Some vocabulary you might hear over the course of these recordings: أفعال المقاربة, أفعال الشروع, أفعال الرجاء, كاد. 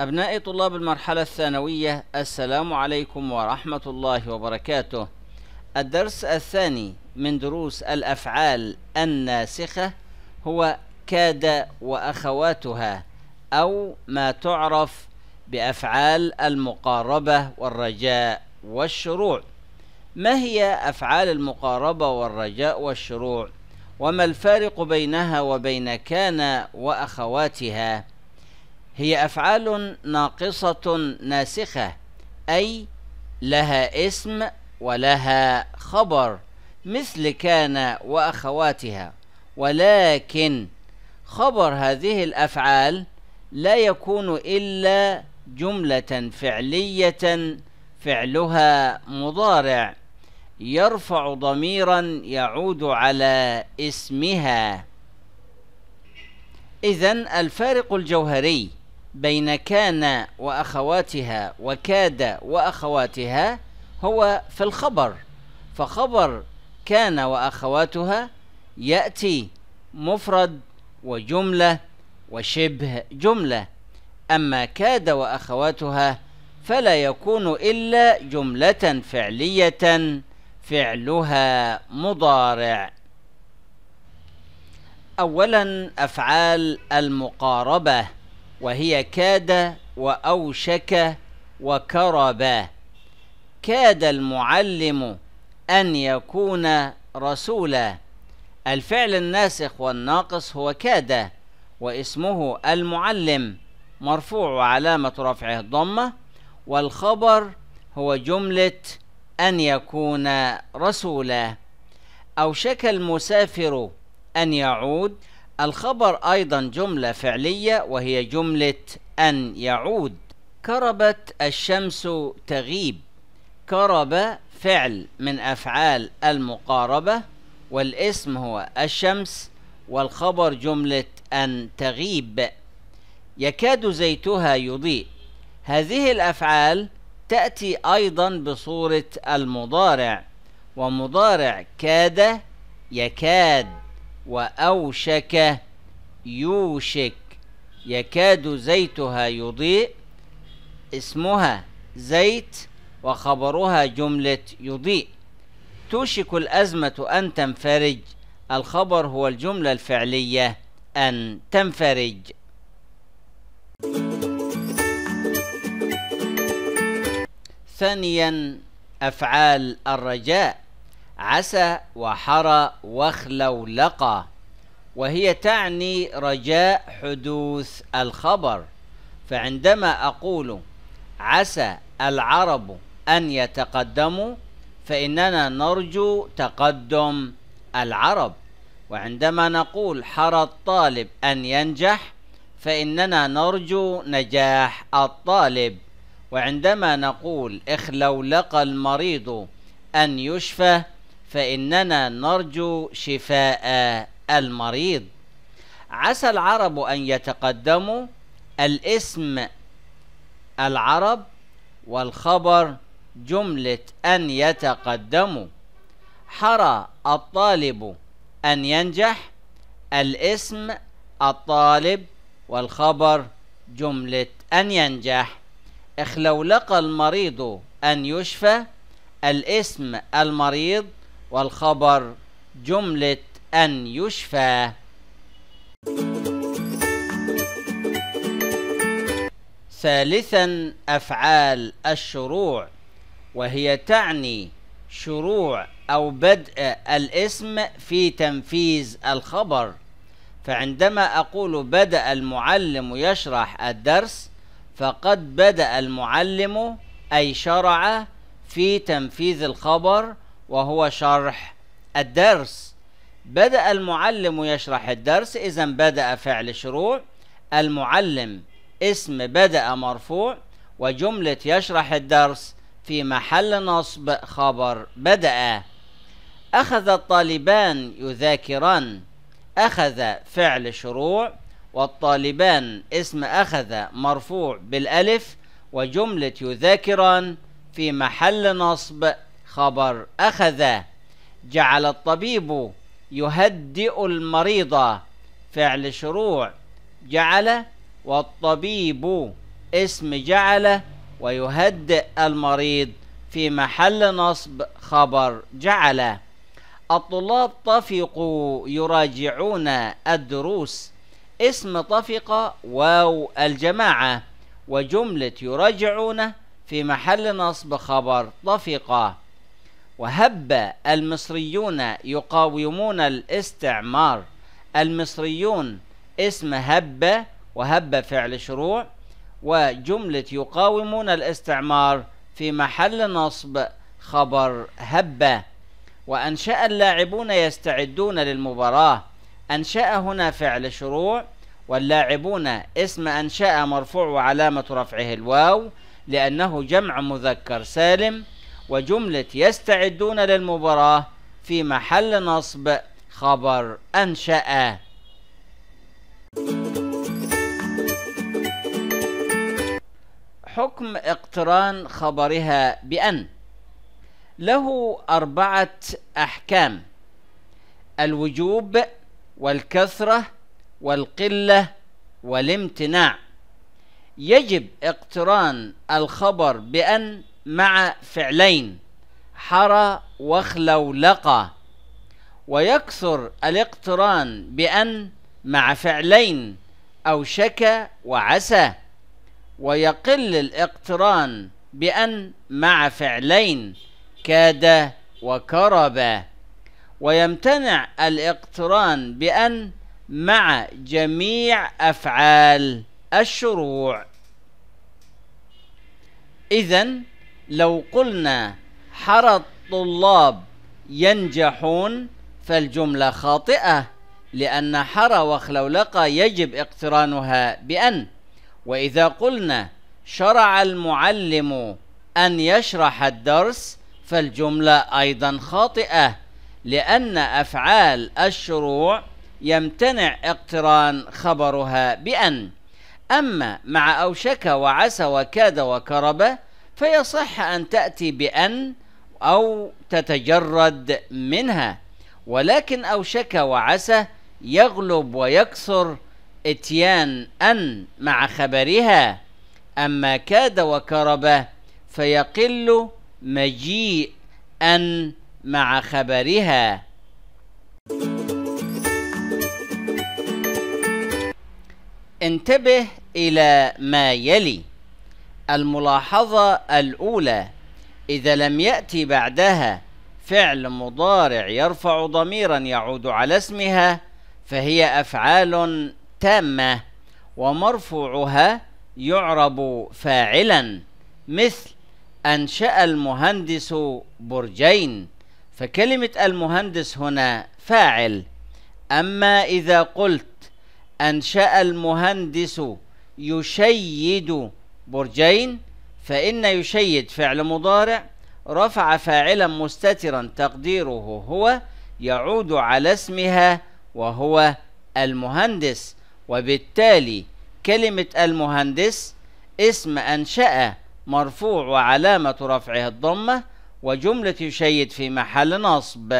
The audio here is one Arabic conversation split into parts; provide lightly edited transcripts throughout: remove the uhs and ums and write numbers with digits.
أبنائي طلاب المرحلة الثانوية، السلام عليكم ورحمة الله وبركاته. الدرس الثاني من دروس الأفعال الناسخة هو كاد وأخواتها، أو ما تعرف بأفعال المقاربة والرجاء والشروع. ما هي أفعال المقاربة والرجاء والشروع؟ وما الفارق بينها وبين كان وأخواتها؟ هي أفعال ناقصة ناسخة، أي لها اسم ولها خبر مثل كان وأخواتها، ولكن خبر هذه الأفعال لا يكون إلا جملة فعلية فعلها مضارع يرفع ضميرا يعود على اسمها. إذن الفارق الجوهري بين كان وأخواتها وكاد وأخواتها هو في الخبر، فخبر كان وأخواتها يأتي مفرد وجملة وشبه جملة، أما كاد وأخواتها فلا يكون إلا جملة فعلية فعلها مضارع. أولا أفعال المقاربة، وهي كاد وأوشك وكرب. كاد المعلم أن يكون رسولا. الفعل الناسخ والناقص هو كاد، واسمه المعلم مرفوع علامة رفعه الضمة، والخبر هو جملة أن يكون رسولا. أوشك المسافر أن يعود، الخبر أيضا جملة فعلية وهي جملة أن يعود. كربت الشمس تغيب. كرب فعل من أفعال المقاربة، والاسم هو الشمس، والخبر جملة أن تغيب. يكاد زيتها يضيء. هذه الأفعال تأتي أيضا بصورة المضارع، ومضارع كاد يكاد، وأوشك يوشك. يكاد زيتها يضيء، اسمها زيت وخبرها جملة يضيء. توشك الأزمة أن تنفرج، الخبر هو الجملة الفعلية أن تنفرج. ثانيا أفعال الرجاء، عسى وحرى وخلولقى، وهي تعني رجاء حدوث الخبر. فعندما أقول عسى العرب أن يتقدموا، فإننا نرجو تقدم العرب، وعندما نقول حرى الطالب أن ينجح، فإننا نرجو نجاح الطالب، وعندما نقول اخلولق المريض أن يشفى، فإننا نرجو شفاء المريض. عسى العرب أن يتقدموا، الاسم العرب والخبر جملة أن يتقدموا. حرى الطالب أن ينجح، الاسم الطالب والخبر جملة أن ينجح. اخلولق المريض أن يشفى، الاسم المريض والخبر جملة أن يشفى. ثالثا أفعال الشروع، وهي تعني شروع أو بدء الاسم في تنفيذ الخبر. فعندما أقول بدأ المعلم يشرح الدرس، فقد بدأ المعلم أي شرع في تنفيذ الخبر، وهو شرح الدرس. بدأ المعلم يشرح الدرس، إذن بدأ فعل شروع، المعلم اسم بدأ مرفوع، وجملة يشرح الدرس في محل نصب خبر بدأ. أخذ الطالبان يذاكران. أخذ فعل شروع، والطالبان اسم أخذ مرفوع بالألف، وجملة يذاكران في محل نصب خبر أخذ. جعل الطبيب يهدئ المريض، فعل شروع جعل، والطبيب اسم جعل، ويهدئ المريض في محل نصب خبر جعل. الطلاب طفقوا يراجعون الدروس. اسم طفق واو الجماعة، وجملة يراجعون في محل نصب خبر طفق. وهب المصريون يقاومون الاستعمار. المصريون اسم هب، وهب فعل شروع، وجملة يقاومون الاستعمار في محل نصب خبر هب. وأنشأ اللاعبون يستعدون للمباراة. أنشأ هنا فعل شروع، واللاعبون اسم أنشأ مرفوع وعلامة رفعه الواو لأنه جمع مذكر سالم، وجملة يستعدون للمباراة في محل نصب خبر أنشأ. حكم اقتران خبرها بأن له 4 أحكام: الوجوب والكثرة والقلة والامتناع. يجب اقتران الخبر بأن مع فعلين حرى وخلولقة، ويكثر الاقتران بأن مع فعلين أوشك وعسى، ويقل الاقتران بأن مع فعلين كاد وكرب، ويمتنع الاقتران بأن مع جميع أفعال الشروع. إذن لو قلنا حرى الطلاب ينجحون فالجملة خاطئة، لأن حرى وخلولقة يجب اقترانها بأن. وإذا قلنا شرع المعلم أن يشرح الدرس فالجملة أيضا خاطئة، لأن أفعال الشروع يمتنع اقتران خبرها بأن. أما مع أوشك وعسى وكاد وكرب فيصح أن تأتي بأن أو تتجرد منها، ولكن أوشك وعسى يغلب ويكثر اتيان أن مع خبرها، أما كاد وكرب فيقل مجيء أن مع خبرها. انتبه إلى ما يلي. الملاحظة الأولى: إذا لم يأتي بعدها فعل مضارع يرفع ضميرا يعود على اسمها فهي أفعال تامة، ومرفوعها يعرب فاعلا، مثل أنشأ المهندس برجين، فكلمة المهندس هنا فاعل. أما إذا قلت أنشأ المهندس يشيد برجين فإن يشيد فعل مضارع رفع فاعلا مستترا تقديره هو، يعود على اسمها وهو المهندس، وبالتالي كلمة المهندس اسم أنشأ مرفوع وعلامة رفعه الضمة، وجملة يشيد في محل نصب.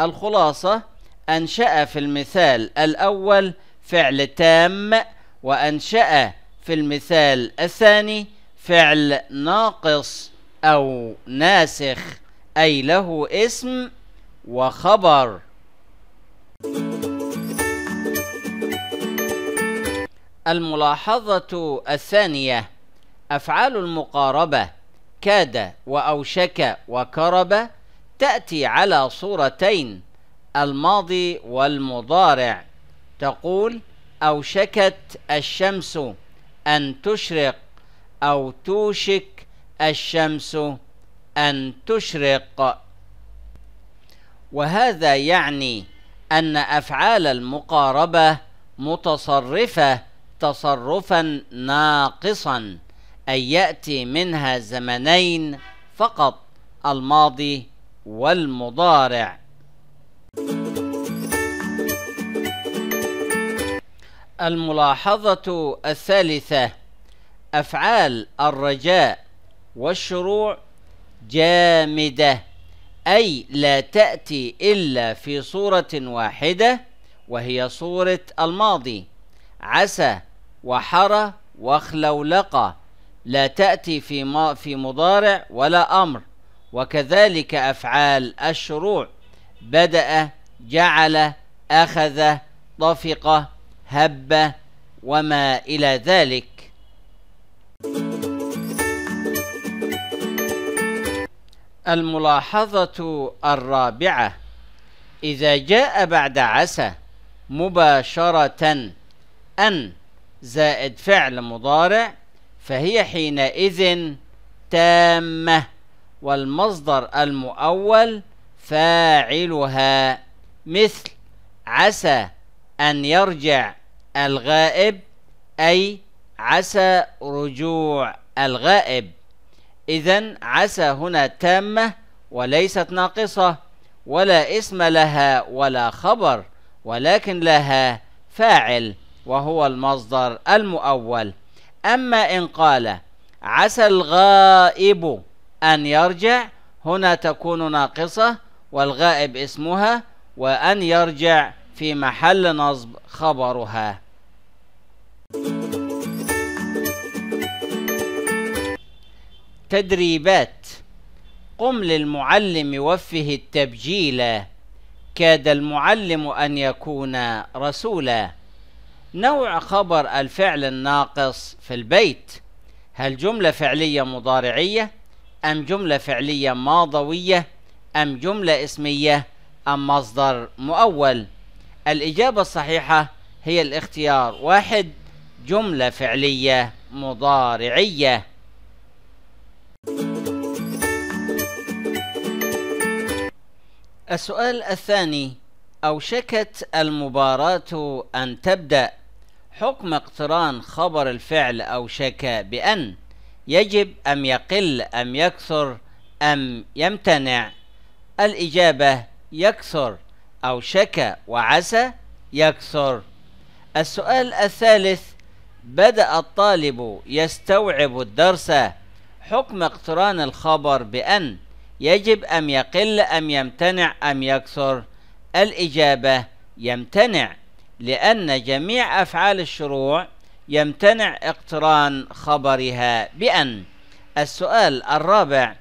الخلاصة: أنشأ في المثال الأول فعل تام، وأنشأ في المثال الثاني فعل ناقص أو ناسخ، أي له اسم وخبر. الملاحظة الثانية: أفعال المقاربة كاد وأوشك وكرب تأتي على صورتين: الماضي والمضارع. تقول: أوشكت الشمس أن تشرق، أو توشك الشمس أن تشرق. وهذا يعني أن أفعال المقاربة متصرفة تصرفا ناقصا، أي يأتي منها زمنين فقط: الماضي والمضارع. الملاحظة الثالثة: أفعال الرجاء والشروع جامدة، أي لا تأتي إلا في صورة واحدة وهي صورة الماضي: عسى وحرى وخلولقة، لا تأتي في مضارع ولا أمر. وكذلك أفعال الشروع: بدأ، جعل، أخذ، طفق، هب، وما إلى ذلك. الملاحظة الرابعة: إذا جاء بعد عسى مباشرة أن زائد فعل مضارع فهي حينئذ تامة، والمصدر المؤول فاعلها، مثل عسى أن يرجع الغائب، أي عسى رجوع الغائب. إذن عسى هنا تامة وليست ناقصة، ولا اسم لها ولا خبر، ولكن لها فاعل وهو المصدر المؤول. أما إن قال عسى الغائب أن يرجع، هنا تكون ناقصة والغائب اسمها، وأن يرجع في محل نصب خبرها. تدريبات: قم للمعلم وفه التبجيل، كاد المعلم أن يكون رسولا. نوع خبر الفعل الناقص في البيت: هل جملة فعلية مضارعية، أم جملة فعلية ماضوية، أم جملة اسمية، أم مصدر مؤول؟ الإجابة الصحيحة هي الاختيار 1، جملة فعلية مضارعية. السؤال الثاني: أوشكت المباراة أن تبدأ. حكم اقتران خبر الفعل أوشك بأن: يجب أم يقل أم يكثر أم يمتنع؟ الإجابة يكثر. أوشك وعسى يكثر. السؤال الثالث: بدأ الطالب يستوعب الدرس. حكم اقتران الخبر بأن: يجب أم يقل أم يمتنع أم يكثر؟ الإجابة يمتنع، لأن جميع أفعال الشروع يمتنع اقتران خبرها بأن. السؤال الرابع: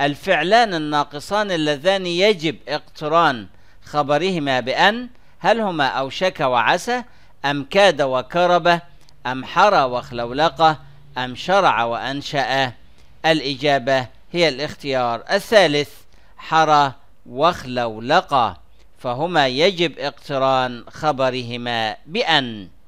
الفعلان الناقصان اللذان يجب اقتران خبرهما بأن، هل هما أوشك وعسى، أم كاد وكرب، أم حرى وخلولقة، أم شرع وأنشأ؟ الإجابة هي الاختيار 3، حرى وخلولقة، فهما يجب اقتران خبرهما بأن.